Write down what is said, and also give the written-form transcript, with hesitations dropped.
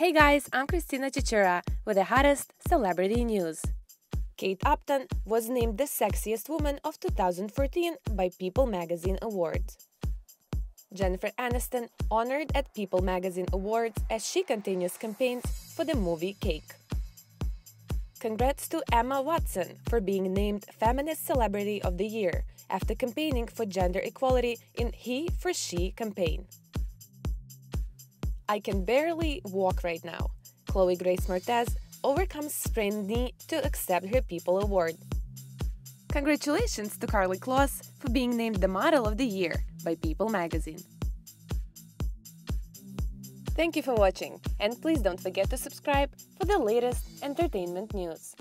Hey guys, I'm Christina Chichura with the hottest celebrity news. Kate Upton was named the sexiest woman of 2014 by People Magazine Awards. Jennifer Aniston honored at People Magazine Awards as she continues campaigns for the movie Cake. Congrats to Emma Watson for being named Feminist Celebrity of the Year after campaigning for gender equality in HeForShe campaign. I can barely walk right now. Chloe Grace Moretz overcomes sprained knee to accept her People Award. Congratulations to Karlie Kloss for being named the Model of the Year by People Magazine. Thank you for watching, and please don't forget to subscribe for the latest entertainment news.